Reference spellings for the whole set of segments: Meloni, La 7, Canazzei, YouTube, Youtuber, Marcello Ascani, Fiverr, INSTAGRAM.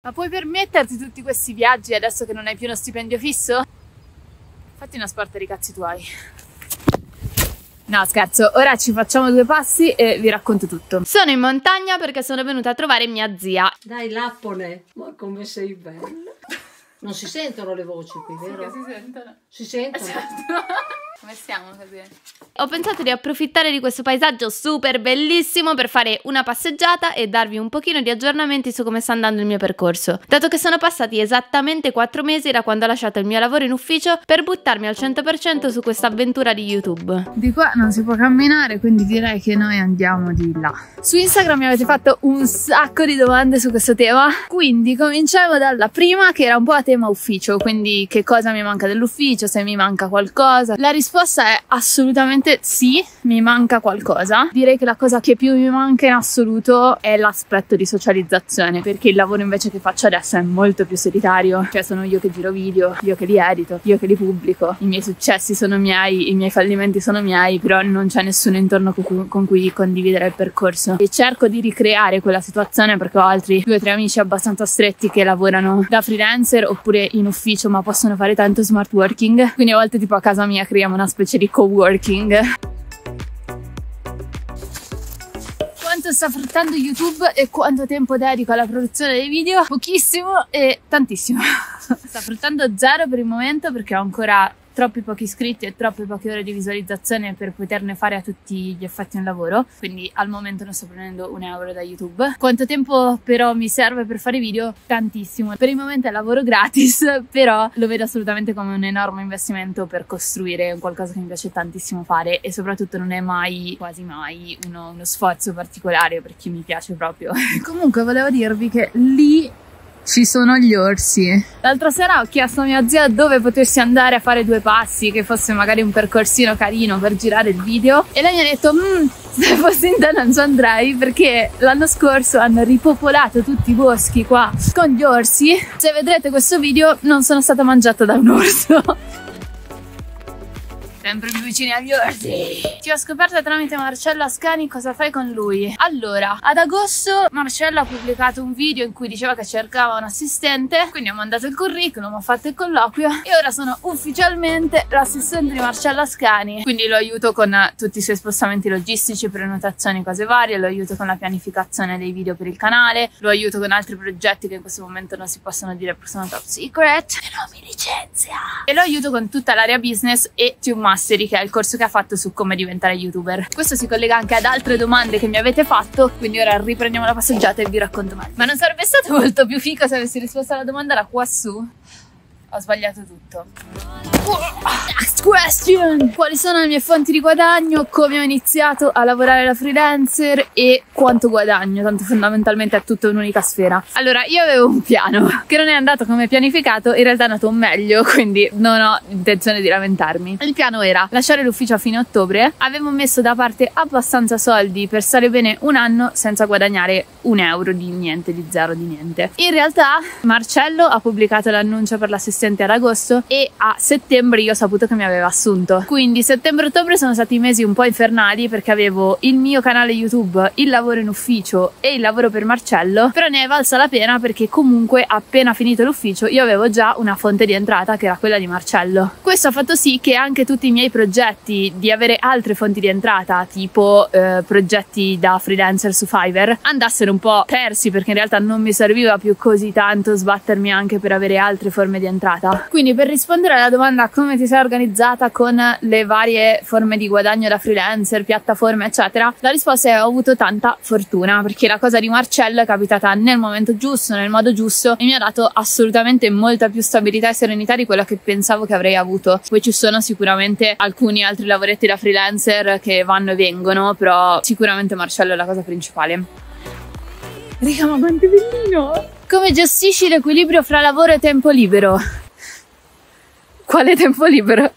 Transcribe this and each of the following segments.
Ma puoi permetterti tutti questi viaggi adesso che non hai più uno stipendio fisso? Fatti una sporta di cazzi tuoi. No, scherzo, ora ci facciamo due passi e vi racconto tutto. Sono in montagna perché sono venuta a trovare mia zia. Dai, Lappone, ma come sei bella. Non si sentono le voci qui, vero? Sì, si sentono. Si sentono? Certo. Come stiamo così? Ho pensato di approfittare di questo paesaggio super bellissimo per fare una passeggiata e darvi un pochino di aggiornamenti su come sta andando il mio percorso. Dato che sono passati esattamente 4 mesi da quando ho lasciato il mio lavoro in ufficio per buttarmi al 100% su questa avventura di YouTube. Di qua non si può camminare, quindi direi che noi andiamo di là. Su Instagram mi avete fatto un sacco di domande su questo tema, quindi cominciamo dalla prima che era un po' a tema ufficio, quindi che cosa mi manca dell'ufficio, se mi manca qualcosa. La risposta è assolutamente sì, mi manca qualcosa. Direi che la cosa che più mi manca in assoluto è l'aspetto di socializzazione, perché il lavoro invece che faccio adesso è molto più solitario, cioè sono io che giro video, io che li edito, io che li pubblico, i miei successi sono miei, i miei fallimenti sono miei, però non c'è nessuno intorno con cui condividere il percorso, e cerco di ricreare quella situazione perché ho altri 2 o 3 amici abbastanza stretti che lavorano da freelancer oppure in ufficio ma possono fare tanto smart working, quindi a volte tipo a casa mia creiamo una specie di co-working. Quanto sta fruttando YouTube e quanto tempo dedico alla produzione dei video? Pochissimo e tantissimo. Sta fruttando zero per il momento perché ho ancora troppi pochi iscritti e troppe poche ore di visualizzazione per poterne fare a tutti gli effetti un lavoro, quindi al momento non sto prendendo un euro da YouTube. Quanto tempo però mi serve per fare video? Tantissimo. Per il momento è lavoro gratis, però lo vedo assolutamente come un enorme investimento per costruire un qualcosa che mi piace tantissimo fare, e soprattutto non è mai, quasi mai, uno sforzo particolare perché mi piace proprio. Comunque volevo dirvi che lì ci sono gli orsi. L'altra sera ho chiesto a mia zia dove potessi andare a fare 2 passi, che fosse magari un percorsino carino per girare il video, e lei mi ha detto se fossi in te non ci andrei perché l'anno scorso hanno ripopolato tutti i boschi qua con gli orsi. Se vedrete questo video non sono stata mangiata da un orso. Sempre più vicini agli orsi. Ti ho scoperto tramite Marcello Ascani. Cosa fai con lui? Allora, ad agosto Marcello ha pubblicato un video in cui diceva che cercava un assistente, quindi ho mandato il curriculum, ho fatto il colloquio e ora sono ufficialmente l'assistente di Marcello Ascani, quindi lo aiuto con tutti i suoi spostamenti logistici, prenotazioni, cose varie, lo aiuto con la pianificazione dei video per il canale, lo aiuto con altri progetti che in questo momento non si possono dire perché sono top secret, però mi licenzia, e lo aiuto con tutta l'area business e YouTube Mastery, che è il corso che ha fatto su come diventare youtuber. Questo si collega anche ad altre domande che mi avete fatto, quindi ora riprendiamo la passeggiata e vi racconto meglio. Ma non sarebbe stato molto più figo se avessi risposto alla domanda da qua su? Ho sbagliato tutto. Next question! Quali sono le mie fonti di guadagno? Come ho iniziato a lavorare da freelancer? E quanto guadagno? Tanto fondamentalmente è tutto un'unica sfera. Allora, io avevo un piano che non è andato come pianificato, in realtà è andato meglio, quindi non ho intenzione di lamentarmi. Il piano era lasciare l'ufficio a fine ottobre, avevo messo da parte abbastanza soldi per stare bene un anno senza guadagnare un euro di niente, di zero, di niente. In realtà Marcello ha pubblicato l'annuncio per l'assistenza ad agosto e a settembre io ho saputo che mi aveva assunto, quindi settembre e ottobre sono stati mesi un po' infernali perché avevo il mio canale YouTube, il lavoro in ufficio e il lavoro per Marcello, però ne è valsa la pena perché comunque appena finito l'ufficio io avevo già una fonte di entrata che era quella di Marcello. Questo ha fatto sì che anche tutti i miei progetti di avere altre fonti di entrata tipo progetti da freelancer su Fiverr andassero un po' persi, perché in realtà non mi serviva più così tanto sbattermi anche per avere altre forme di entrata. Quindi per rispondere alla domanda come ti sei organizzata con le varie forme di guadagno da freelancer, piattaforme eccetera, la risposta è ho avuto tanta fortuna, perché la cosa di Marcello è capitata nel momento giusto, nel modo giusto, e mi ha dato assolutamente molta più stabilità e serenità di quella che pensavo che avrei avuto. Poi ci sono sicuramente alcuni altri lavoretti da freelancer che vanno e vengono, però sicuramente Marcello è la cosa principale. Raga, ma quanto è bellino! Come gestisci l'equilibrio fra lavoro e tempo libero? Quale tempo libero?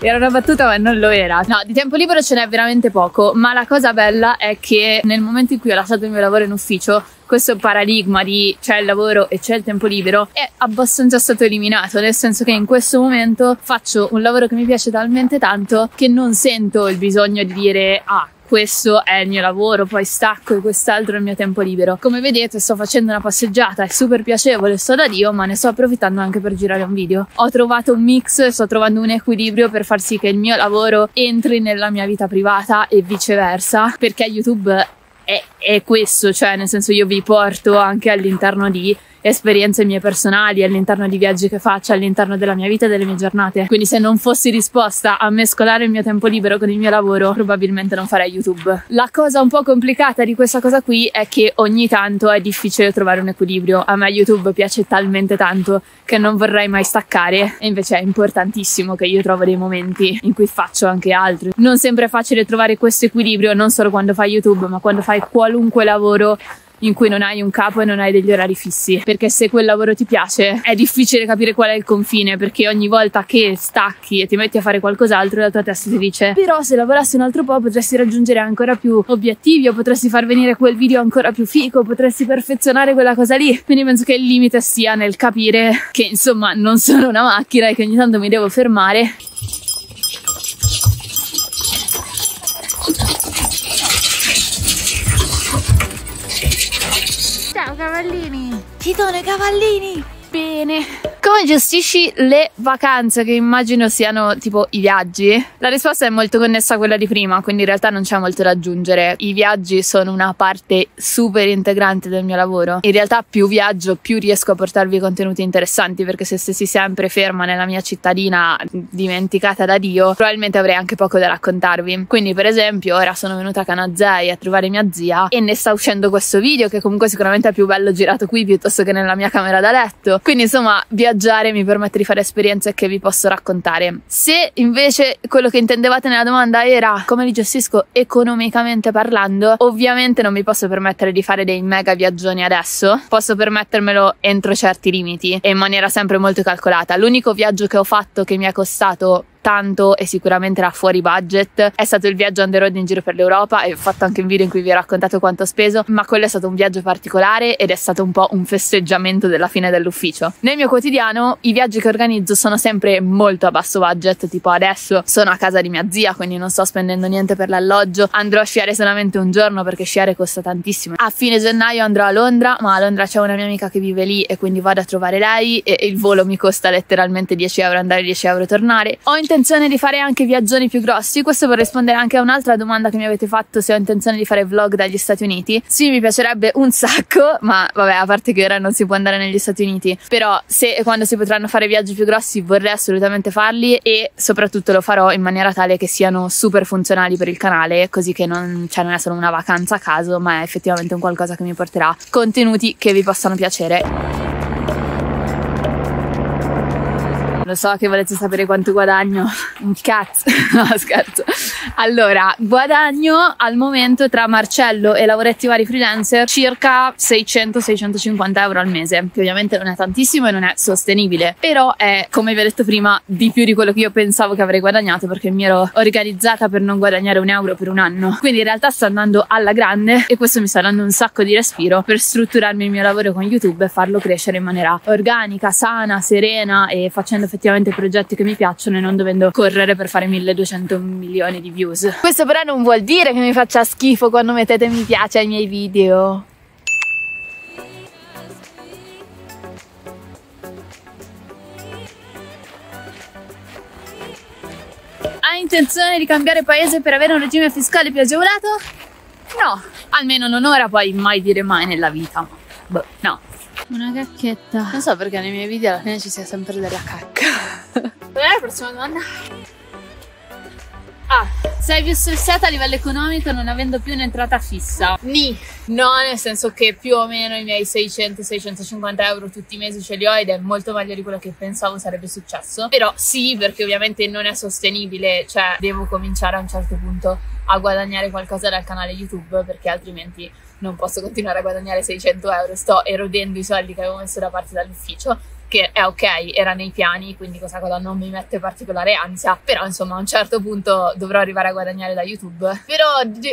Era una battuta ma non lo era. No, di tempo libero ce n'è veramente poco, ma la cosa bella è che nel momento in cui ho lasciato il mio lavoro in ufficio questo paradigma di c'è il lavoro e c'è il tempo libero è abbastanza stato eliminato, nel senso che in questo momento faccio un lavoro che mi piace talmente tanto che non sento il bisogno di dire ah, questo è il mio lavoro, poi stacco e quest'altro è il mio tempo libero. Come vedete sto facendo una passeggiata, è super piacevole, sto da Dio, ma ne sto approfittando anche per girare un video. Ho trovato un mix, sto trovando un equilibrio per far sì che il mio lavoro entri nella mia vita privata e viceversa, perché YouTube è questo, cioè nel senso io vi porto anche all'interno di esperienze mie personali, all'interno di viaggi che faccio, all'interno della mia vita e delle mie giornate. Quindi se non fossi disposta a mescolare il mio tempo libero con il mio lavoro, probabilmente non farei YouTube. La cosa un po' complicata di questa cosa qui è che ogni tanto è difficile trovare un equilibrio. A me YouTube piace talmente tanto che non vorrei mai staccare, e invece è importantissimo che io trovo dei momenti in cui faccio anche altro. Non sempre è facile trovare questo equilibrio, non solo quando fai YouTube, ma quando fai qualunque lavoro in cui non hai un capo e non hai degli orari fissi, perché se quel lavoro ti piace è difficile capire qual è il confine, perché ogni volta che stacchi e ti metti a fare qualcos'altro la tua testa ti dice però se lavorassi un altro po' potresti raggiungere ancora più obiettivi, o potresti far venire quel video ancora più figo, potresti perfezionare quella cosa lì. Quindi penso che il limite sia nel capire che insomma non sono una macchina e che ogni tanto mi devo fermare. Cavallini, ti do i cavallini. Bene, come gestisci le vacanze, che immagino siano tipo i viaggi? La risposta è molto connessa a quella di prima, quindi in realtà non c'è molto da aggiungere. I viaggi sono una parte super integrante del mio lavoro. In realtà più viaggio più riesco a portarvi contenuti interessanti, perché se stessi sempre ferma nella mia cittadina dimenticata da Dio probabilmente avrei anche poco da raccontarvi. Quindi per esempio ora sono venuta a Canazzei a trovare mia zia e ne sta uscendo questo video, che comunque sicuramente è più bello girato qui piuttosto che nella mia camera da letto. Quindi insomma viaggiare mi permette di fare esperienze che vi posso raccontare. Se invece quello che intendevate nella domanda era come li gestisco economicamente parlando, ovviamente non mi posso permettere di fare dei mega viaggioni adesso, posso permettermelo entro certi limiti e in maniera sempre molto calcolata. L'unico viaggio che ho fatto che mi è costato tanto e sicuramente era fuori budget è stato il viaggio on the road in giro per l'Europa, e ho fatto anche un video in cui vi ho raccontato quanto ho speso, ma quello è stato un viaggio particolare ed è stato un po' un festeggiamento della fine dell'ufficio. Nel mio quotidiano i viaggi che organizzo sono sempre molto a basso budget, tipo adesso sono a casa di mia zia quindi non sto spendendo niente per l'alloggio, andrò a sciare solamente un giorno perché sciare costa tantissimo. A fine gennaio andrò a Londra, ma a Londra c'è una mia amica che vive lì e quindi vado a trovare lei e il volo mi costa letteralmente 10 euro andare e 10 euro tornare. Ho intenzione di fare anche viaggioni più grossi, questo per rispondere anche a un'altra domanda che mi avete fatto, se ho intenzione di fare vlog dagli Stati Uniti. Sì, mi piacerebbe un sacco, ma vabbè, a parte che ora non si può andare negli Stati Uniti, però se e quando si potranno fare viaggi più grossi vorrei assolutamente farli, e soprattutto lo farò in maniera tale che siano super funzionali per il canale, così che non è solo una vacanza a caso, ma è effettivamente un qualcosa che mi porterà contenuti che vi possano piacere. Lo so che volete sapere quanto guadagno, un cazzo, no scherzo. Allora, guadagno al momento tra Marcello e lavoretti vari freelancer circa 600-650 euro al mese, che ovviamente non è tantissimo e non è sostenibile, però è, come vi ho detto prima, di più di quello che io pensavo che avrei guadagnato, perché mi ero organizzata per non guadagnare un euro per un anno. Quindi in realtà sto andando alla grande e questo mi sta dando un sacco di respiro per strutturarmi il mio lavoro con YouTube e farlo crescere in maniera organica, sana, serena e facendo effettivamente progetti che mi piacciono e non dovendo correre per fare 1200 milioni di views. Questo però non vuol dire che mi faccia schifo quando mettete mi piace ai miei video. Hai intenzione di cambiare paese per avere un regime fiscale più agevolato? No, almeno non ora, poi mai dire mai nella vita. Boh, no. Una cacchetta. Non so perché nei miei video alla fine ci sia sempre della cacca. Qual è la prossima domanda? Ah, sei più stressata a livello economico non avendo più un'entrata fissa? Ni. No, nel senso che più o meno i miei 600-650 euro tutti i mesi ce li ho ed è molto meglio di quello che pensavo sarebbe successo. Però sì, perché ovviamente non è sostenibile, cioè devo cominciare a un certo punto a guadagnare qualcosa dal canale YouTube, perché altrimenti non posso continuare a guadagnare 600 euro, sto erodendo i soldi che avevo messo da parte dall'ufficio. che è ok, era nei piani, quindi questa cosa non mi mette particolare ansia, però insomma a un certo punto dovrò arrivare a guadagnare da YouTube. Però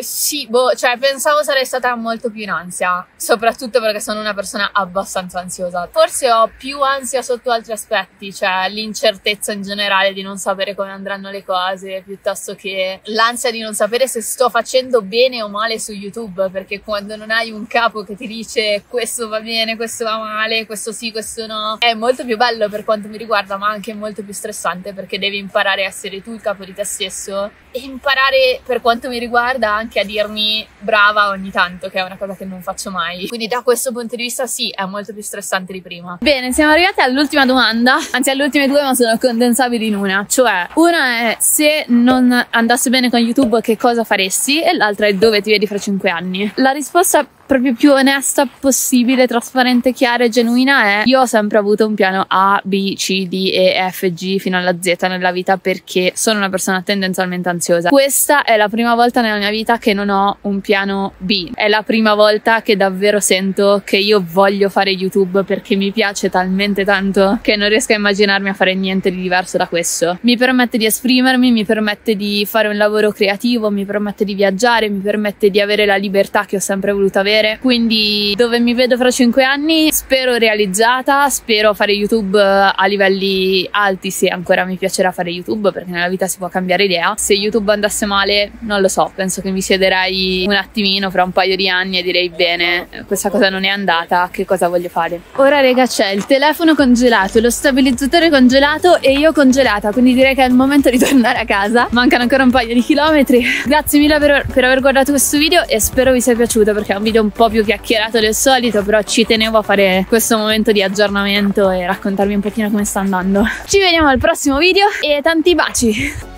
sì, boh, cioè pensavo sarei stata molto più in ansia, soprattutto perché sono una persona abbastanza ansiosa. Forse ho più ansia sotto altri aspetti, cioè l'incertezza in generale di non sapere come andranno le cose, piuttosto che l'ansia di non sapere se sto facendo bene o male su YouTube, perché quando non hai un capo che ti dice questo va bene, questo va male, questo sì, questo no, è molto più bello per quanto mi riguarda, ma anche molto più stressante, perché devi imparare a essere tu il capo di te stesso e imparare, per quanto mi riguarda, anche a dirmi brava ogni tanto, che è una cosa che non faccio mai. Quindi da questo punto di vista sì, è molto più stressante di prima. Bene, siamo arrivati all'ultima domanda, anzi alle ultime due, ma sono condensabili in una, cioè una è se non andasse bene con YouTube che cosa faresti e l'altra è dove ti vedi fra 5 anni. La risposta proprio più onesta possibile, trasparente, chiara e genuina è: io ho sempre avuto un piano A, B, C, D, E, F, G fino alla Z nella vita, perché sono una persona tendenzialmente ansiosa. Questa è la prima volta nella mia vita che non ho un piano B, è la prima volta che davvero sento che io voglio fare YouTube perché mi piace talmente tanto che non riesco a immaginarmi a fare niente di diverso da questo. Mi permette di esprimermi, mi permette di fare un lavoro creativo, mi permette di viaggiare, mi permette di avere la libertà che ho sempre voluto avere. Quindi dove mi vedo fra 5 anni? Spero realizzata, spero fare YouTube a livelli alti, se ancora mi piacerà fare YouTube, perché nella vita si può cambiare idea. Se YouTube andasse male, non lo so, penso che mi siederei un attimino fra un paio di anni e direi: bene, questa cosa non è andata, che cosa voglio fare? Ora raga, c'è il telefono congelato, lo stabilizzatore congelato e io congelata, quindi direi che è il momento di tornare a casa, mancano ancora un paio di chilometri. Grazie mille per aver guardato questo video e spero vi sia piaciuto, perché è un video un po' più chiacchierato del solito, però ci tenevo a fare questo momento di aggiornamento e raccontarvi un pochino come sta andando. Ci vediamo al prossimo video e tanti baci!